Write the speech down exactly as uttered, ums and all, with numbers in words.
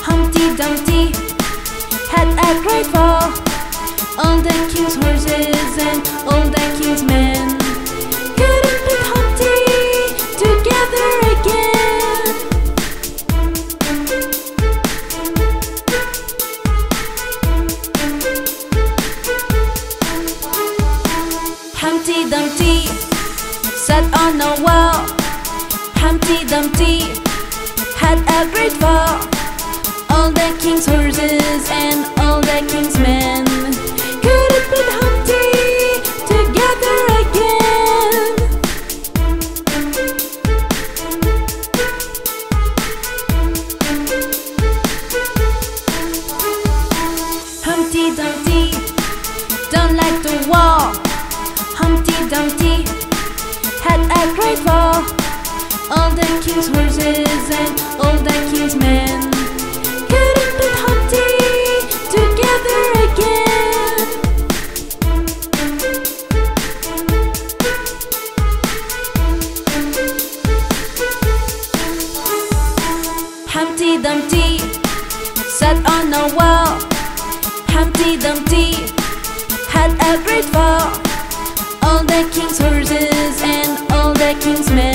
Humpty Dumpty had a great fall. All the king's horses and all the king's men couldn't put Humpty together again. Humpty Dumpty sat on a wall. Humpty Dumpty had a great fall. All the king's horses and all the king's men couldn't put Humpty together again. Humpty Dumpty don't like to walk. Humpty Dumpty had a great fall. All the king's horses and all the king's men couldn't put Humpty together again. Humpty Dumpty sat on a wall. Humpty Dumpty had a great fall. All the king's horses and all the king's men